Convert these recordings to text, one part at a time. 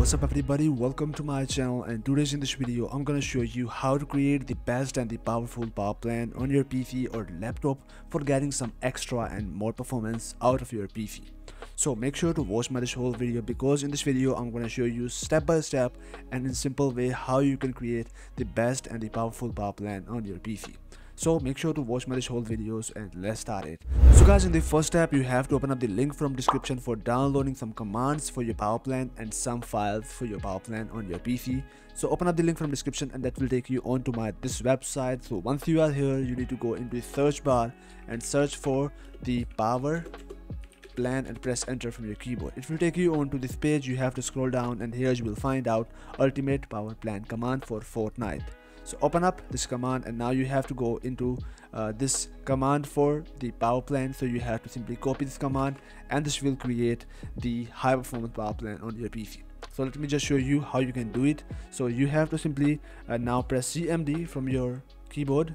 What's up everybody, welcome to my channel, and today's in this video I'm gonna show you how to create the best and the powerful power plant on your PC or laptop for getting some extra and more performance out of your PC. So make sure to watch this whole video, because in this video I'm gonna show you step by step and in simple way how you can create the best and the powerful power plant on your PC. So make sure to watch my whole videos and let's start it. So guys, in the first step you have to open up the link from description for downloading some commands for your power plant and some files for your power plant on your PC. So open up the link from description and that will take you onto this website. So once you are here, you need to go into the search bar and search for the power plant and press enter from your keyboard. It will take you onto this page. You have to scroll down and here you will find out ultimate power plant command for Fortnite. So open up this command and now you have to go into this command for the power plant. So you have to simply copy this command and this will create the high performance power plant on your PC. So let me just show you how you can do it. So you have to simply now press CMD from your keyboard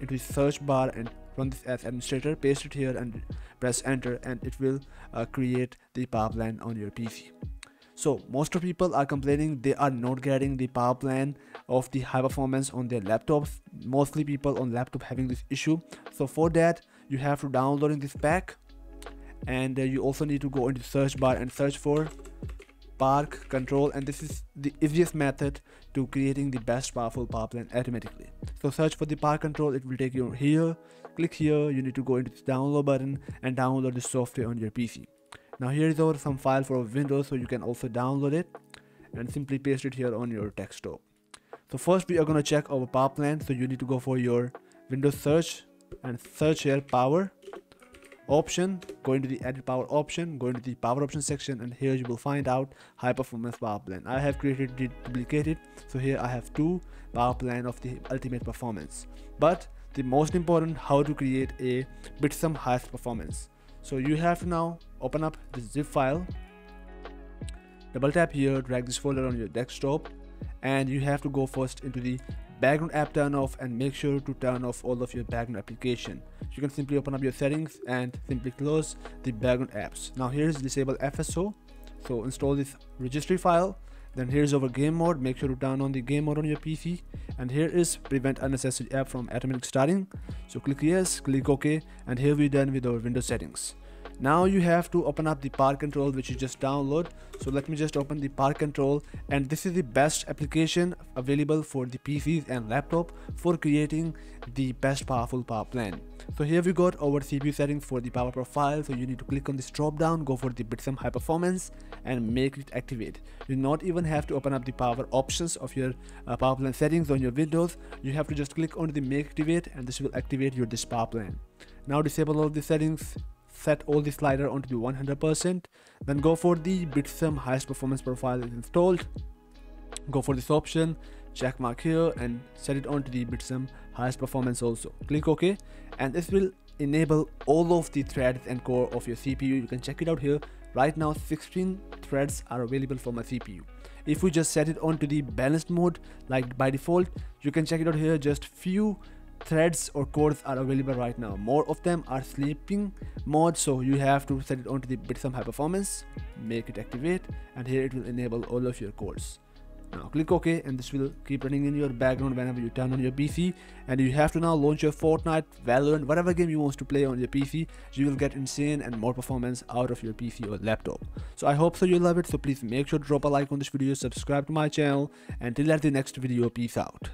into the search bar and run this as administrator, paste it here and press enter, and it will create the power plant on your PC. So most of people are complaining they are not getting the power plant of the high performance on their laptops. Mostly people on laptop having this issue. So for that you have to download this pack, and you also need to go into search bar and search for Park Control, and this is the easiest method to creating the best powerful power plant automatically. So search for the Park Control, it will take you here. Click here, you need to go into the download button and download the software on your PC. Now here is over some file for Windows, so you can also download it and simply paste it here on your desktop. So first we are going to check our power plant. So you need to go for your Windows search and search here power option, go into the edit power option, go into the power option section, and here you will find out high performance power plant. I have created it, duplicated, so here I have two power plant of the ultimate performance, but the most important, how to create a BitSum highest performance. So you have to now open up the zip file, double tap here, drag this folder on your desktop, and you have to go first into the background app turn off and make sure to turn off all of your background application. You can simply open up your settings and simply close the background apps. Now here's disable FSO, so install this registry file. Then here's over game mode, make sure to turn on the game mode on your PC, and here is prevent unnecessary app from automatic starting. So click yes, click OK, and here we're done with our Windows settings. Now you have to open up the Park Control which you just download. So let me just open the Park Control, and this is the best application available for the PCs and laptop for creating the best powerful power plant. So here we got our CPU settings for the power profile. So you need to click on this drop down, go for the BitSum high performance and make it activate. You not even have to open up the power options of your power plant settings on your Windows. You have to just click on the make activate and this will activate your this power plant. Now disable all the settings, set all the slider onto the 100%, then go for the BitSum highest performance profile is installed, go for this option, check mark here, and set it onto the BitSum highest performance also. Click OK, and this will enable all of the threads and core of your CPU. You can check it out here. Right now 16 threads are available for my CPU. If we just set it onto the balanced mode like by default, you can check it out here, just few threads or cores are available right now. More of them are sleeping mode, so you have to set it onto the BitSum high performance, make it activate, and here it will enable all of your cores. Now click OK, and this will keep running in your background whenever you turn on your PC. And you have to now launch your Fortnite, Valorant, whatever game you want to play on your PC. You will get insane and more performance out of your PC or laptop. So I hope so you love it. So please make sure to drop a like on this video, subscribe to my channel, and till at the next video, peace out.